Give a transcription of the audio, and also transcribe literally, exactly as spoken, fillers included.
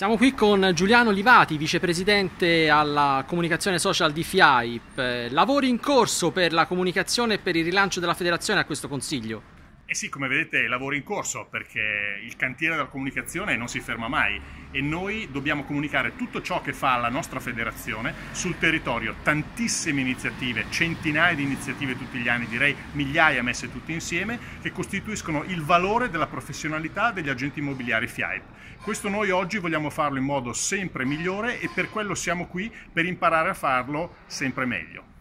Siamo qui con Giuliano Olivati, vicepresidente alla comunicazione social di FIAIP. Lavori in corso per la comunicazione e per il rilancio della federazione a questo consiglio? Eh sì, come vedete, lavori in corso perché il cantiere della comunicazione non si ferma mai e noi dobbiamo comunicare tutto ciò che fa la nostra federazione sul territorio. Tantissime iniziative, centinaia di iniziative tutti gli anni, direi migliaia messe tutte insieme, che costituiscono il valore della professionalità degli agenti immobiliari FIAIP. Questo noi oggi vogliamo farlo in modo sempre migliore e per quello siamo qui, per imparare a farlo sempre meglio.